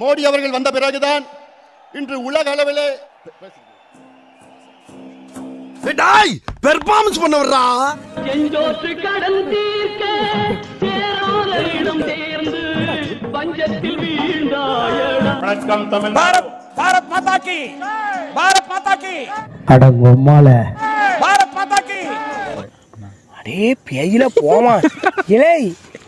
மோடி அவர்கள் வந்த பிறகுதான் இன்று உலக அளவிலே பெர்ஃபார்மன்ஸ் பண்ணவரா செஞ்சோற்று கடன் தீர்க்க சேராத இடம் தேர்ந்து பஞ்சத்தில் வீழ்ந்தாயடா. வணக்கம் தமிழ் பாரத் பாரத் மாதா கி, பாரத் மாதா கி. அட உம்மாலே பாரத் மாதா கி. அடே பேயில போமா இலே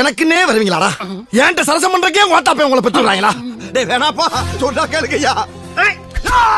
எனக்குன்னே வருவீங்களாடா? ஏன்ட்ட சரசம் பண்றக்கே ஓட்டாப்பே உங்களை பெற்றுறாங்களா? டேய் வேணாப்பா சொல்றா கேளுங்கய்யா.